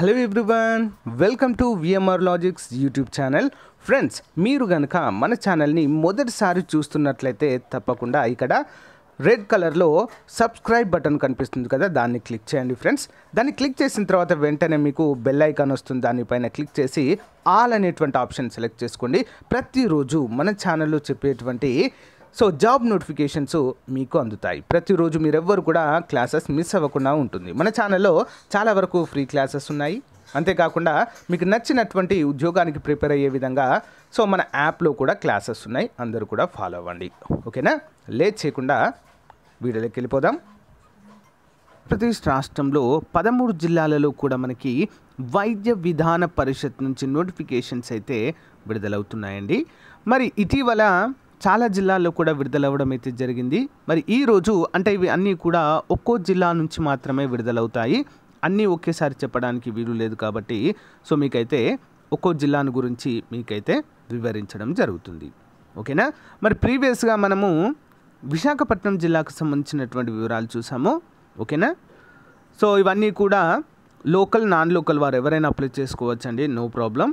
Hello everyone, welcome to VMR logics YouTube channel. Friends, మీరు గనక మన ఛానల్ని మొదటిసారి చూస్తున్నట్లయితే తప్పకుండా ఇక్కడ రెడ్ కలర్లో సబ్స్క్రైబ్ బటన్ కనిపిస్తుంది కదా, దాన్ని క్లిక్ చేయండి ఫ్రెండ్స్. దాన్ని క్లిక్ చేసిన తర్వాత వెంటనే మీకు బెల్ ఐకాన్ వస్తుంది, దానిపైన క్లిక్ చేసి ఆల్ అనేటువంటి ఆప్షన్ సెలెక్ట్ చేసుకోండి. ప్రతిరోజు మన ఛానల్లో చెప్పేటువంటి జాబ్ నోటిఫికేషన్స్ మీకు అందుతాయి. ప్రతిరోజు మీరెవ్వరు కూడా క్లాసెస్ మిస్ అవ్వకుండా ఉంటుంది. మన ఛానల్లో చాలా వరకు ఫ్రీ క్లాసెస్ ఉన్నాయి. అంతేకాకుండా మీకు నచ్చినటువంటి ఉద్యోగానికి ప్రిపేర్ అయ్యే విధంగా మన యాప్లో కూడా క్లాసెస్ ఉన్నాయి. అందరూ కూడా ఫాలో అవ్వండి, ఓకేనా? లేట్ చేయకుండా వీడియోలోకి వెళ్ళిపోదాం. ఆంధ్రప్రదేశ్ రాష్ట్రంలో 13 జిల్లాలలో కూడా మనకి వైద్య విధాన పరిషత్ నుంచి నోటిఫికేషన్స్ అయితే విడుదలవుతున్నాయండి. మరి ఇటీవల చాలా జిల్లాల్లో కూడా విడుదలవ్వడం అయితే జరిగింది. మరి ఈరోజు అంటే ఇవి అన్నీ కూడా ఒక్కో జిల్లా నుంచి మాత్రమే విడుదలవుతాయి. అన్నీ ఒకేసారి చెప్పడానికి వీలు లేదు కాబట్టి మీకైతే ఒక్కో జిల్లాను గురించి మీకైతే వివరించడం జరుగుతుంది, ఓకేనా? మరి ప్రీవియస్గా మనము విశాఖపట్నం జిల్లాకు సంబంధించినటువంటి వివరాలు చూసాము, ఓకేనా? ఇవన్నీ కూడా లోకల్ నాన్ లోకల్ వారు ఎవరైనా అప్లై చేసుకోవచ్చండి, నో ప్రాబ్లం.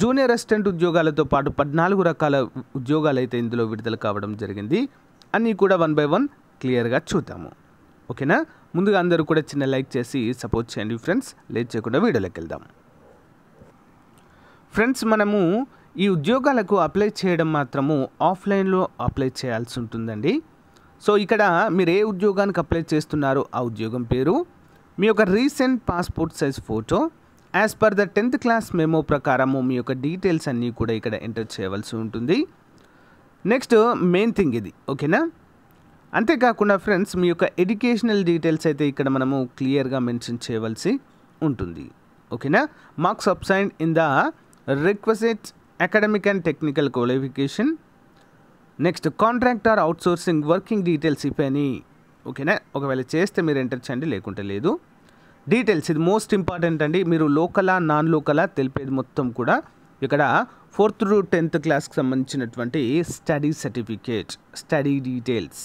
జూనియర్ అసిస్టెంట్ ఉద్యోగాలతో పాటు 14 రకాల ఉద్యోగాలు అయితే ఇందులో విడుదల కావడం జరిగింది. అన్నీ కూడా 1 by 1 క్లియర్గా చూద్దాము, ఓకేనా? ముందుగా అందరూ కూడా చిన్న లైక్ చేసి సపోర్ట్ చేయండి ఫ్రెండ్స్. లేట్ చేయకుండా వీడియోలోకి వెళ్దాం. ఫ్రెండ్స్, మనము ఈ ఉద్యోగాలకు అప్లై చేయడం మాత్రము ఆఫ్లైన్లో అప్లై చేయాల్సి ఉంటుందండి. ఇక్కడ మీరు ఏ ఉద్యోగానికి అప్లై చేస్తున్నారో ఆ ఉద్యోగం పేరు, మీ యొక్క recent passport size photo, as per the 10th class memo ప్రకారము మీ యొక్క డీటెయిల్స్ అన్నీ కూడా ఇక్కడ ఎంటర్ చేయవలసి ఉంటుంది. నెక్స్ట్ మెయిన్ థింగ్ ఇది, ఓకేనా? అంతేకాకుండా ఫ్రెండ్స్, మీ యొక్క ఎడ్యుకేషనల్ డీటెయిల్స్ అయితే ఇక్కడ మనము క్లియర్గా మెన్షన్ చేయవలసి ఉంటుంది, ఓకేనా? Marks obtained in the requisite academic and technical qualification. Next contract or outsourcing working details if any, ఓకేనా? ఒకవేళ చేస్తే మీరు ఎంటర్ చేయండి, లేకుంటే లేదు. డీటెయిల్స్ ఇది మోస్ట్ ఇంపార్టెంట్ అండి. మీరు లోకలా నాన్ లోకలా తెలిపేది మొత్తం కూడా ఇక్కడ 4th to 10th క్లాస్కి సంబంధించినటువంటి స్టడీ సర్టిఫికేట్, స్టడీ డీటెయిల్స్,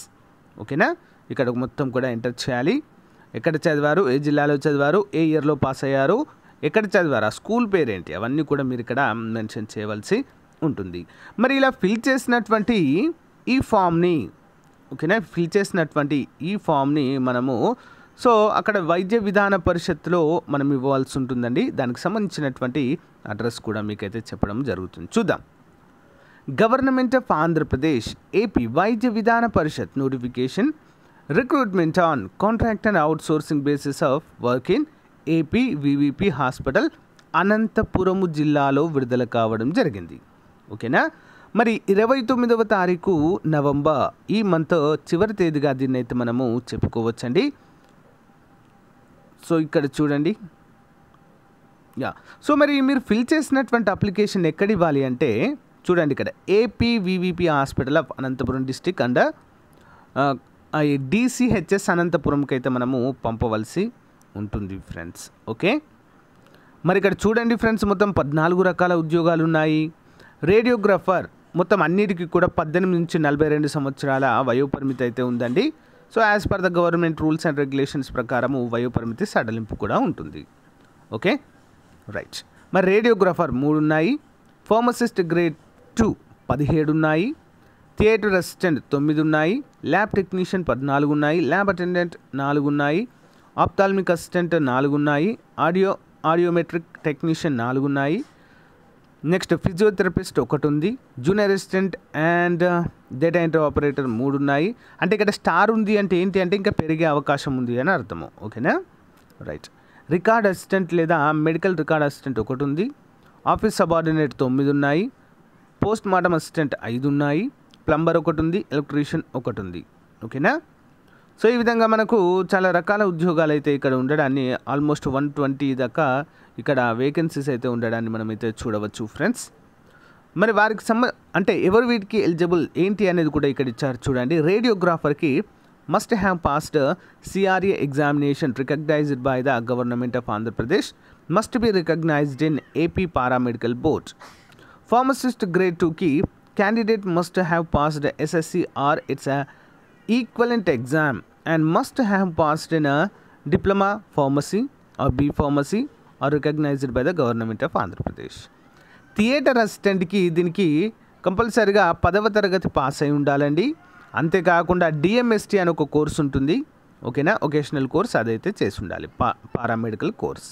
ఓకేనా? ఇక్కడ మొత్తం కూడా ఎంటర్ చేయాలి. ఎక్కడ చదివారు, ఏ జిల్లాలో చదివారు, ఏ ఇయర్లో పాస్ అయ్యారు, ఎక్కడ చదివారు, ఆ స్కూల్ పేరేంటి, అవన్నీ కూడా మీరు ఇక్కడ మెన్షన్ చేయవలసి ఉంటుంది. మరి ఇలా ఫిల్ చేసినటువంటి ఈ ఫామ్ని, ఓకేనా, ఫిల్ చేసినటువంటి ఈ ఫామ్ని మనము అక్కడ వైద్య విధాన పరిషత్లో మనం ఇవ్వాల్సి ఉంటుందండి. దానికి సంబంధించినటువంటి అడ్రస్ కూడా మీకైతే చెప్పడం జరుగుతుంది. చూద్దాం. Government of Andhra Pradesh AP Vaidya Vidhana Parishad notification recruitment on contract and outsourcing basis of work in AP VVP hospital Anantapuramu జిల్లాలో విడుదల కావడం జరిగింది, ఓకేనా? మరి 29వ తారీఖు నవంబర్ ఈ మంత్ చివరి తేదీగా దీన్ని అయితే మనము చెప్పుకోవచ్చండి. ఇక్కడ చూడండి, యా. మరి మీరు ఫిల్ చేసినటువంటి అప్లికేషన్ ఎక్కడ ఇవ్వాలి అంటే చూడండి, ఇక్కడ AP VVP hospital of Anantapuram district and DCHS అనంతపురంకి అయితే మనము పంపవలసి ఉంటుంది ఫ్రెండ్స్, ఓకే? మరి ఇక్కడ చూడండి ఫ్రెండ్స్, మొత్తం 14 రకాల ఉద్యోగాలు ఉన్నాయి. రేడియోగ్రాఫర్ మొత్తం అన్నిటికీ కూడా 18 నుంచి 42 సంవత్సరాల వయోపరిమితి అయితే ఉందండి. As per the government rules and regulations ప్రకారము వయోపరిమితి సడలింపు కూడా ఉంటుంది, ఓకే, రైట్. మరి రేడియోగ్రాఫర్ 3 ఉన్నాయి, ఫార్మసిస్ట్ గ్రేడ్ 2 17 ఉన్నాయి, థియేటర్ అసిస్టెంట్ 9 ఉన్నాయి, ల్యాబ్ టెక్నీషియన్ 14 ఉన్నాయి, ల్యాబ్ అటెండెంట్ 4 ఉన్నాయి, ఆప్థాల్మిక్ అసిస్టెంట్ 4 ఉన్నాయి, ఆడియోమెట్రిక్ టెక్నీషియన్ 4 ఉన్నాయి, నెక్స్ట్ ఫిజియోథెరపిస్ట్ 1 ఉంది, junior assistant and data entry operator 3 ఉన్నాయి. అంటే ఇక్కడ స్టార్ ఉంది అంటే ఏంటి అంటే ఇంకా పెరిగే అవకాశం ఉంది అని అర్థము, ఓకేనా, రైట్. రికార్డ్ అసిస్టెంట్ లేదా మెడికల్ రికార్డ్ అసిస్టెంట్ 1 ఉంది, ఆఫీస్ సబార్డినేట్ 9 ఉన్నాయి, పోస్ట్ మార్టం అసిస్టెంట్ 5 ఉన్నాయి, ప్లంబర్ 1 ఉంది, ఎలక్ట్రీషియన్ 1 ఉంది, ఓకేనా? ఈ విధంగా మనకు చాలా రకాల ఉద్యోగాలు అయితే ఇక్కడ ఉండడాన్ని ఆల్మోస్ట్ 120 దాకా ఇక్కడ వేకెన్సీస్ అయితే ఉండడాన్ని మనమైతే చూడవచ్చు ఫ్రెండ్స్. మరి వారికి అంటే ఎవరు వీటికి ఎలిజిబుల్ ఏంటి అనేది కూడా ఇక్కడ ఇచ్చారు చూడండి. రేడియోగ్రాఫర్కి must have passed CRA examination recognised by the government of Andhra Pradesh, must be recognised in AP paramedical board. Pharmacist grade 2కి candidate must have passed SSC or its equivalent exam and must have passed in a diploma pharmacy or B pharmacy are recognized by the government of Andhra Pradesh. Theatre అసిస్టెంట్కి దీనికి కంపల్సరీగా 10వ తరగతి pass అయి ఉండాలండి. అంతేకాకుండా డిఎంఎస్టీ అని ఒక కోర్స్ ఉంటుంది, ఓకేనా, ఒకేషనల్ కోర్స్ అదైతే చేసి ఉండాలి, పారామెడికల్ కోర్స్.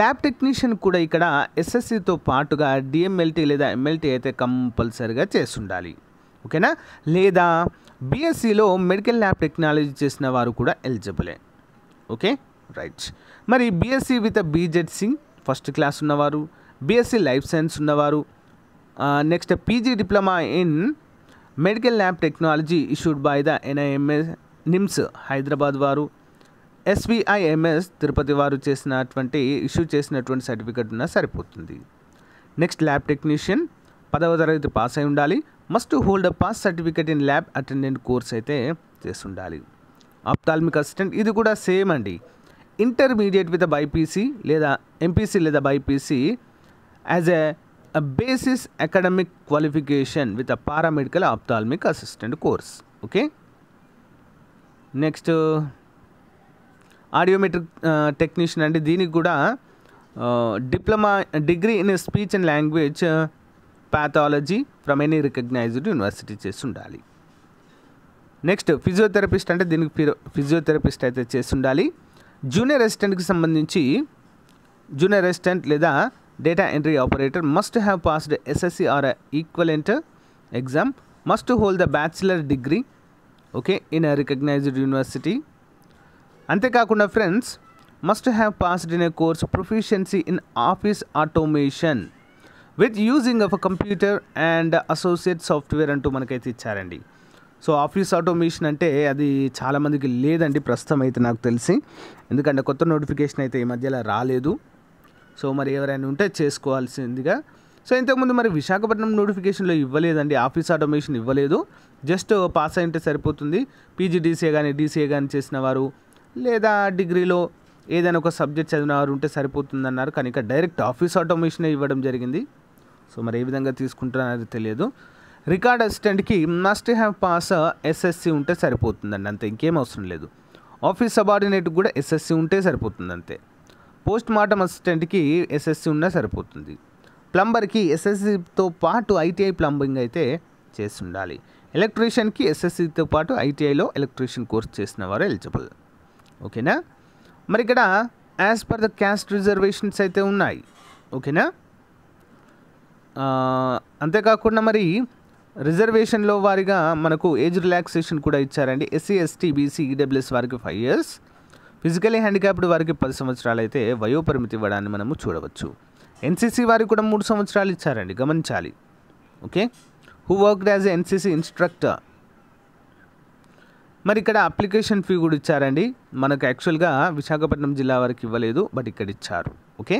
ల్యాబ్ టెక్నీషియన్ కూడా ఇక్కడ ఎస్ఎస్సితో పాటుగా డిఎంఎల్టీ లేదా ఎంఎల్టీ అయితే కంపల్సరీగా చేసి ఉండాలి, ఓకేనా. లేదా బీఎస్సీలో మెడికల్ ల్యాబ్ టెక్నాలజీ చేసిన వారు కూడా ఎలిజిబులే, ఓకే రైట్. మరి BSc with BZC first class ఉన్నవారు, బీఎస్సీ లైఫ్ సైన్స్ ఉన్నవారు, next PG diploma in medical lab technology issued by the NIMS NIMS Hyderabad వారు, SVIMS తిరుపతి వారు చేసినటువంటి ఇష్యూ చేసినటువంటి సర్టిఫికెట్ ఉన్న సరిపోతుంది. నెక్స్ట్ ల్యాబ్ టెక్నీషియన్ 10వ తరగతి పాస్ అయి ఉండాలి. Must hold a pass certificate in lab attendant course అయితే చేసి ఉండాలి. ఆప్థాల్మిక్ అసిస్టెంట్ ఇది కూడా సేమ్ అండి. ఇంటర్మీడియట్ విత్ బైపీసీ లేదా ఎంపీసీ లేదా BiPC as a basis academic qualification with a paramedical ophthalmic assistant course, okay. Next audiometric technician ante deeniki kuda diploma degree in speech and language pathology from any recognized university chesi undali. Next physiotherapist ante deeniki physiotherapist aithe chesi undali. Junior assistant ki sambandhinchi junior assistant leda data entry operator must have passed SSC or a equivalent exam, must hold the bachelor degree, okay, in a recognized university. Ante kaakunda friends, must have passed in a course proficiency in office automation with using of a computer and associate software antu manakaithe icharandi. So office automation అంటే అది చాలామందికి లేదండి ప్రస్తుతం అయితే నాకు తెలిసి, ఎందుకంటే కొత్త నోటిఫికేషన్ అయితే ఈ మధ్యలో రాలేదు. సో మరి ఎవరైనా ఉంటే చేసుకోవాల్సిందిగా. సో ఇంతకుముందు మరి విశాఖపట్నం నోటిఫికేషన్లో ఇవ్వలేదండి, ఆఫీస్ ఆటోమేషన్ ఇవ్వలేదు. జస్ట్ పాస్ అయింటే సరిపోతుంది. పీజీడీసీఏ కానీ డీసీఏ కానీ చేసిన వారు లేదా డిగ్రీలో ఏదైనా ఒక సబ్జెక్ట్ చదివిన వారు ఉంటే సరిపోతుంది అన్నారు. కానీ ఇక డైరెక్ట్ ఆఫీస్ ఆటోమేషనే ఇవ్వడం జరిగింది. సో మరి ఏ విధంగా తీసుకుంటారనేది తెలియదు. రికార్డ్ అసిస్టెంట్కి మస్ట్ హ్యావ్ పాస్ ఎస్ఎస్సి ఉంటే సరిపోతుందండి, అంతే, ఇంకేం అవసరం లేదు. ఆఫీస్ సబార్డినేట్కి కూడా ఎస్ఎస్సి ఉంటే సరిపోతుంది, అంతే. పోస్ట్ మార్టం అసిస్టెంట్కి ఎస్ఎస్సి ఉన్నా సరిపోతుంది. ప్లంబర్కి ఎస్ఎస్సితో పాటు ఐటీఐ ప్లంబింగ్ అయితే చేసి ఉండాలి. ఎలక్ట్రీషియన్కి ఎస్ఎస్సితో పాటు ఐటీఐలో ఎలక్ట్రీషియన్ కోర్స్ చేసిన వారు ఎలిజిబుల్, ఓకేనా. మరి ఇక్కడ as per the caste reservations అయితే ఉన్నాయి, ఓకేనా. అంతేకాకుండా మరి రిజర్వేషన్లో వారిగా మనకు ఏజ్ రిలాక్సేషన్ కూడా ఇచ్చారండి. ఎస్సీ ఎస్టీ బీసీ ఈడబ్ల్యూఎస్ వారికి 5 years, ఫిజికలీ హ్యాండిక్యాప్డ్ వారికి 10 సంవత్సరాలు అయితే వయోపరిమితి ఇవ్వడాన్ని మనము చూడవచ్చు. ఎన్సీసీ వారికి కూడా 3 సంవత్సరాలు ఇచ్చారండి, గమనించాలి, okay. Who worked as NCC instructor. మరి ఇక్కడ అప్లికేషన్ ఫీ కూడా ఇచ్చారండి, మనకు యాక్చువల్గా విశాఖపట్నం జిల్లా వారికి ఇవ్వలేదు, బట్ ఇక్కడ ఇచ్చారు, okay.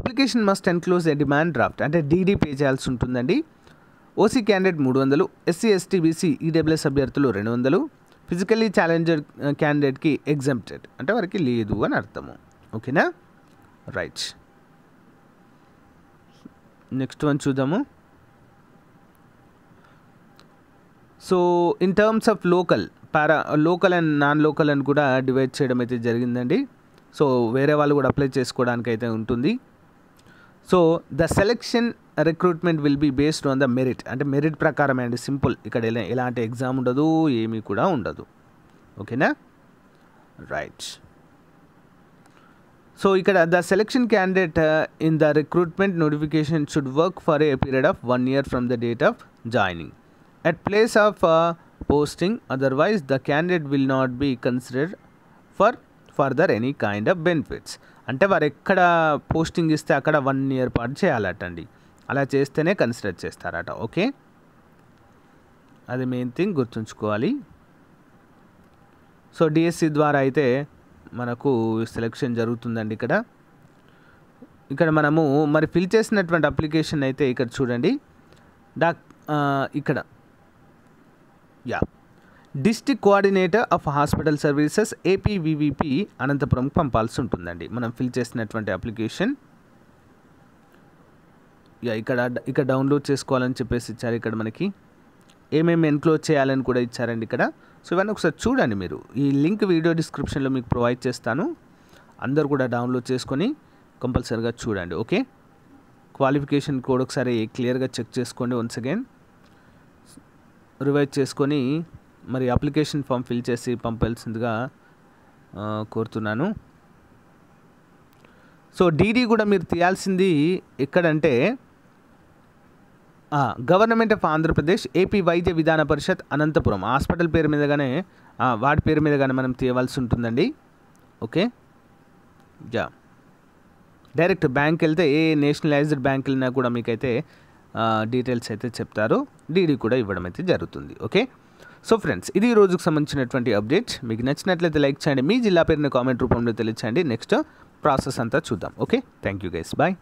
Application must enclose a demand draft, అంటే డీడీ పే చేయాల్సి ఉంటుందండి. OC candidate 300, SC ST BC EWS అభ్యర్థులు 200, ఫిజికల్లీ ఛాలెంజర్ క్యాండిడేట్కి ఎగ్జామ్టెడ్ అంటే వారికి లేదు అని అర్థము, ఓకేనా రైట్. నెక్స్ట్ వన్ చూద్దాము. So in terms of local and non local అని కూడా డివైడ్ చేయడం అయితే జరిగిందండి. సో వేరే వాళ్ళు కూడా అప్లై చేసుకోవడానికి అయితే ఉంటుంది. So the selection recruitment will be based on the merit, అంటే మెరిట్ ప్రకారమే అండి, సింపుల్. ఇక్కడ ఎలాంటి ఎగ్జామ్ ఉండదు, ఏమీ కూడా ఉండదు, ఓకేనా రైట్. సో ఇక్కడ the selection candidate in the recruitment notification should work for a period of 1 year from the date of joining at place of posting, otherwise the candidate will not be considered for further any kind of benefits. అంటే వారు ఎక్కడ posting ఇస్తే అక్కడ 1 year పాటు చేయాలటండి, అలా చేస్తేనే consider చేస్తారట, okay. అది మెయిన్ థింగ్ గుర్తుంచుకోవాలి. సో డిఎస్సి ద్వారా అయితే మనకు సెలెక్షన్ జరుగుతుందండి. ఇక్కడ మనము మరి ఫిల్ చేసినటువంటి అప్లికేషన్ అయితే ఇక్కడ చూడండి. ఇక్కడ యా district coordinator of hospital services AP VVP Anantapuram పంపాల్సి ఉంటుందండి మనం ఫిల్ చేసినటువంటి అప్లికేషన్. ఇక్కడ డౌన్లోడ్ చేసుకోవాలని చెప్పేసి ఇచ్చారు. ఇక్కడ మనకి ఏమేమి ఎన్క్లోజ్ చేయాలని కూడా ఇచ్చారండి ఇక్కడ. సో ఇవన్నీ ఒకసారి చూడండి మీరు, ఈ లింక్ వీడియో డిస్క్రిప్షన్లో మీకు ప్రొవైడ్ చేస్తాను. అందరు కూడా డౌన్లోడ్ చేసుకొని కంపల్సరీగా చూడండి. ఓకే, క్వాలిఫికేషన్ కోడ్ ఒకసారి క్లియర్గా చెక్ చేసుకోండి. వన్స్ అగైన్ రివైజ్ చేసుకొని మరి అప్లికేషన్ ఫామ్ ఫిల్ చేసి పంపాల్సిందిగా కోరుతున్నాను. సో డీడీ కూడా మీరు తీయాల్సింది ఎక్కడంటే government of Andhra Pradesh AP Vaidya Vidhana Parishad Anantapuram hospital పేరు మీదగానే వాడి పేరు మీదగానే మనం తీయవలసి ఉంటుందండి. ఓకే, జా డైరెక్ట్ బ్యాంక్ వెళ్తే ఏ నేషనలైజ్డ్ బ్యాంక్ వెళ్ళినా కూడా మీకైతే డీటెయిల్స్ అయితే చెప్తారు, డీడీ కూడా ఇవ్వడం అయితే జరుగుతుంది. ఓకే, సో ఫ్రెండ్స్ ఇది ఈ రోజుకు సంబంధించినటువంటి అప్డేట్. మీకు నచ్చినట్లయితే లైక్ చేయండి, మీ జిల్లా పేరుని కామెంట్ రూపంలో తెలియచేయండి. నెక్స్ట్ ప్రాసెస్ అంతా చూద్దాం. Okay, thank you guys, bye.